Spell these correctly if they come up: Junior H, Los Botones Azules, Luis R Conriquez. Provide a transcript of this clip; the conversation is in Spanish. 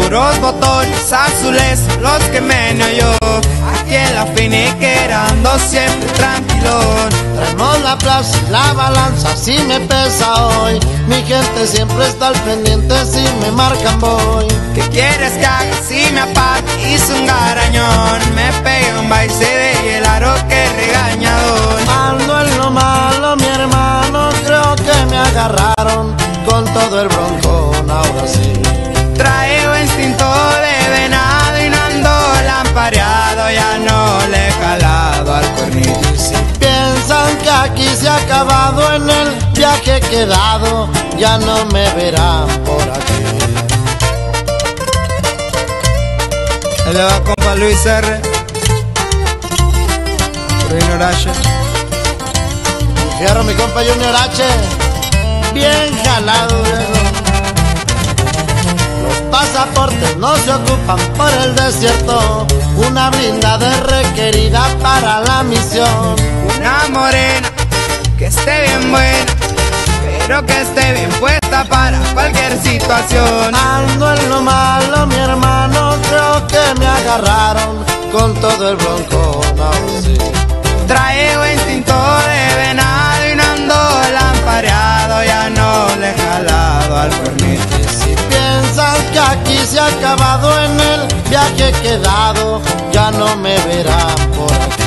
puros botones azules, los que meneo yo. Aquí en la finiquera ando siempre tranquilón. Traemos la plaza y la balanza, si me pesa hoy. Mi gente siempre está al pendiente, si me marcan voy. ¿Qué quieres que haga si me aparto? Hice un garañón, me pegué un baile de hielaro que regañador. Ando en lo malo, mi hermano, creo que me agarraron con todo el broncón, ahora sí. Traigo instinto de venado y no ando lampareado, ya no le he calado al cornillo. Si piensan que aquí se ha acabado, en el viaje he quedado, ya no me verán por aquí. Ahí le va compa Luis R, Junior H. Fierro mi compa Junior H, bien jalado, viejo. Pasaportes no se ocupan por el desierto, una brindada es requerida para la misión. Una morena que esté bien buena, pero que esté bien puesta para cualquier situación. Ando en lo malo, mi hermano, creo que me agarraron con todo el broncón, aún sí. Traigo instinto de venado y no ando lampareado, ya no le he jalado al cornillo. Que aquí se ha acabado, en el viaje he quedado, ya no me verán por aquí.